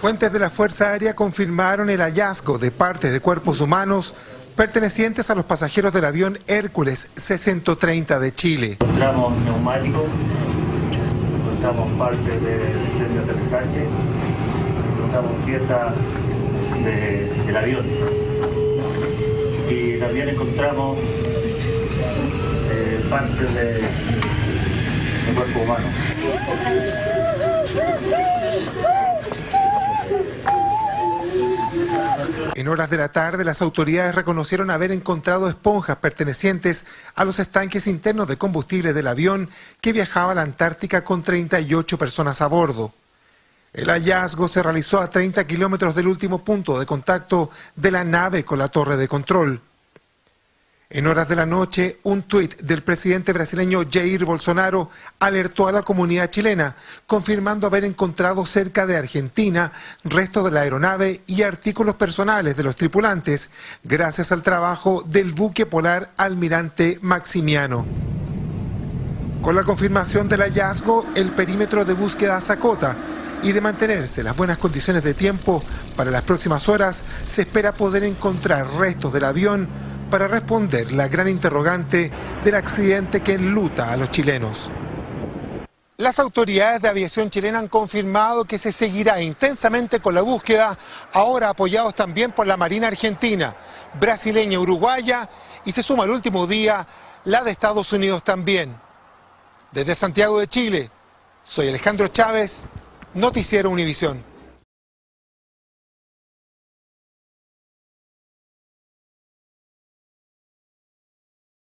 Fuentes de la Fuerza Aérea confirmaron el hallazgo de partes de cuerpos humanos pertenecientes a los pasajeros del avión Hércules C-130 de Chile. Encontramos neumáticos, encontramos partes del aterrizaje, encontramos piezas del avión y también encontramos partes de cuerpo humano. En horas de la tarde, las autoridades reconocieron haber encontrado esponjas pertenecientes a los estanques internos de combustible del avión que viajaba a la Antártica con 38 personas a bordo. El hallazgo se realizó a 30 kilómetros del último punto de contacto de la nave con la torre de control. En horas de la noche, un tuit del presidente brasileño Jair Bolsonaro alertó a la comunidad chilena, confirmando haber encontrado cerca de Argentina restos de la aeronave y artículos personales de los tripulantes, gracias al trabajo del buque polar Almirante Maximiano. Con la confirmación del hallazgo, el perímetro de búsqueda se acota y, de mantenerse las buenas condiciones de tiempo para las próximas horas, se espera poder encontrar restos del avión para responder la gran interrogante del accidente que enluta a los chilenos. Las autoridades de aviación chilena han confirmado que se seguirá intensamente con la búsqueda, ahora apoyados también por la Marina Argentina, brasileña, uruguaya, y se suma el último día la de Estados Unidos también. Desde Santiago de Chile, soy Alejandro Chávez, Noticiero Univisión.